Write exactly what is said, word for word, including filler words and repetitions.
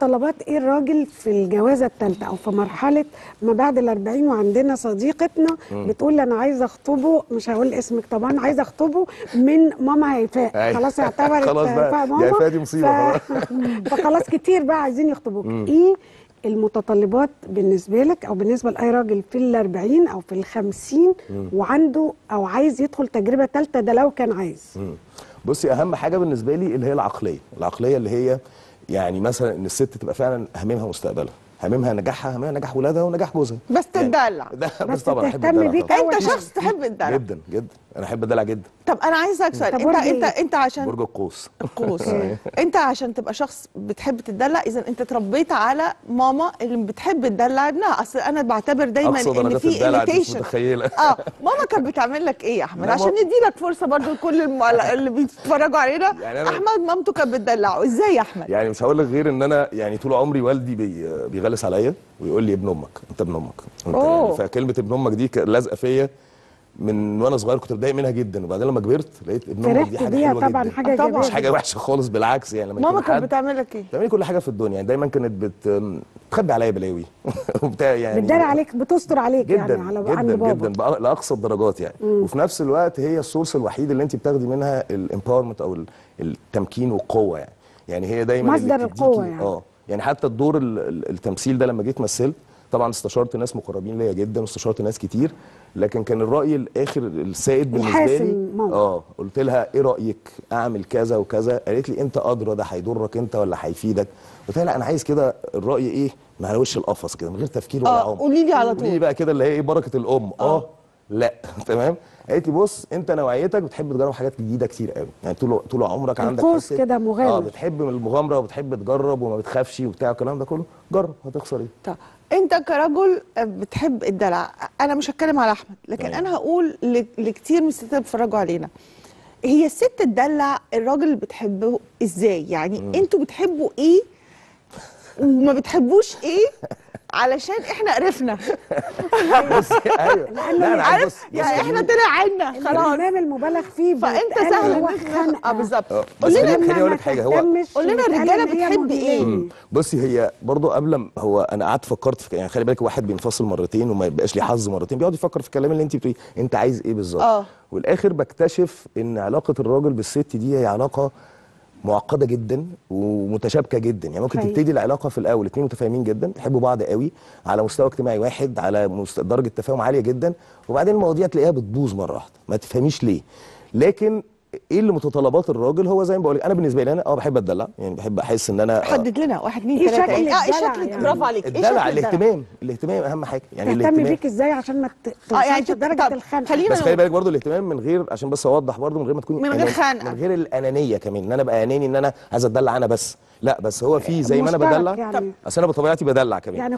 طلبات ايه الراجل في الجوازه الثالثه او في مرحله ما بعد الأربعين؟ وعندنا صديقتنا بتقول انا عايزه اخطبه، مش هقول اسمك طبعا، عايزه اخطبه من ماما هيفاء. خلاص اعتبرت هيفاء ماما، هيفاء دي مصيبه ف... فخلاص كتير بقى عايزين يخطبوك. ايه المتطلبات بالنسبه لك او بالنسبه لاي راجل في الأربعين او في الخمسين وعنده او عايز يدخل تجربه ثالثه، ده لو كان عايز؟ بصي، اهم حاجه بالنسبه لي اللي هي العقليه، العقليه اللي هي يعني مثلا ان الست تبقى فعلا هاممها مستقبلها، هاممها نجاحها، هاممها نجاح ولادها ونجاح جوزها. بس تتدلع يعني. بس طبعا احب الدلع. انت شخص تحب الدلع جدا جدا. انا احب الدلع جدا. طب انا عايز اسالك سؤال، انت انت انت عشان برج القوس القوس انت عشان تبقى شخص بتحب تتدلع، اذا انت تربيت على ماما اللي بتحب تدلع ابنها. اصل انا بعتبر دايما ان في انيتيشن. اه ماما كانت بتعمل لك ايه يا احمد؟ عشان ندي لك فرصه برضه لكل اللي بيتفرجوا علينا. يعني احمد مامته كانت بتدلعه ازاي يا احمد؟ يعني مش هقول لك غير ان انا يعني طول عمري والدي بيغلس عليا ويقول لي ابن امك، انت ابن امك انت. يعني فكلمه ابن امك دي لازقه فيا من وانا صغير، كنت بتضايق منها جدا، وبعدين لما كبرت لقيت ابن امك دي حاجه حلوه طبعا جدا. حاجه طبعا مش حاجه وحشه خالص، بالعكس. يعني لما ماما كانت بتعمل لك ايه؟ بتعمل كل حاجه في الدنيا، يعني دايما كانت بت... بتخبي عليا بلاوي وبتاع، يعني بتداري عليك، بتستر عليك جداً يعني على جدا عن بابا. جدا بأ... لاقصى الدرجات يعني. مم. وفي نفس الوقت هي السورس الوحيد اللي انت بتاخدي منها الامباورمنت او التمكين والقوه. يعني يعني هي دايما مصدر القوه يعني. اه يعني حتى الدور التمثيل ده لما جيت مثلت طبعا استشرت ناس مقربين ليا جدا واستشرت ناس كتير، لكن كان الراي الاخر السائد بالنسبه لي. اه قلت لها ايه رايك اعمل كذا وكذا، قالت لي انت ادرى ده هيضرك انت ولا هيفيدك. قلت لها لا انا عايز كده الراي ايه على وش القفص كده من غير تفكير ولا عمق. اه قولي لي على طول. قولي لي بقى كده اللي هي ايه بركه الام. اه لا تمام. قالت لي بص انت نوعيتك بتحب تجرب حاجات جديده كتير قوي، يعني طول طول عمرك عندك قوس كده مغامر. اه بتحب المغامره وبتحب تجرب وما بتخافش وبتاع الكلام ده كله، جرب هتخسر ايه. طب انت كرجل بتحب الدلع، انا مش هتكلم على احمد لكن طيب. انا هقول لكتير من الستات اللي بيتفرجوا علينا، هي الست تدلع الراجل اللي بتحبه ازاي؟ يعني انتوا بتحبوا ايه وما بتحبوش ايه علشان احنا قرفنا. بصي ايوه. لا انا عارف يعني احنا طلع عنا خلاص البرنامج المبالغ فيه، فانت سهل ان احنا. اه بالظبط. قول لنا، خليني اقول لك حاجه، هو قول لنا الرجاله بتحب ايه؟ بصي هي برضه قبل، هو انا قعدت فكرت في يعني خلي بالك واحد بينفصل مرتين وما يبقاش ليه حظ مرتين، بيقعد يفكر في الكلام اللي انت بتقوليه، انت عايز ايه بالظبط؟ اه والاخر بكتشف ان علاقه الراجل بالست دي هي علاقه معقده جدا ومتشابكه جدا. يعني ممكن حقيقي. تبتدي العلاقه في الاول اتنين متفاهمين جدا، بيحبوا بعض قوي، على مستوى اجتماعي واحد، على درجه تفاهم عاليه جدا، وبعدين المواضيع تلاقيها بتبوظ مره واحده ما تفهميش ليه. لكن ايه اللي متطلبات الراجل؟ هو زي ما بقول لك انا بالنسبه لي انا اه بحب اتدلع، يعني بحب احس ان انا حدد لنا واحد اتنين تلاته ايه شكل الدلع. اه شكل يعني. برافو عليك. ايه شكل الاهتمام؟ الاهتمام اهم حاجه. يعني الاهتمام بيك ازاي عشان ما توصلش لدرجه الخنقه. بس خلي بالك برضه الاهتمام من غير، عشان بس اوضح برضه، من غير ما تكون من غير خنقه، من غير الانانيه كمان، ان انا ابقى اناني ان انا عايز اتدلع انا بس، لا بس هو في زي ما انا بدلع يعني. اصل انا بطبيعتي بدلع كمان يعني.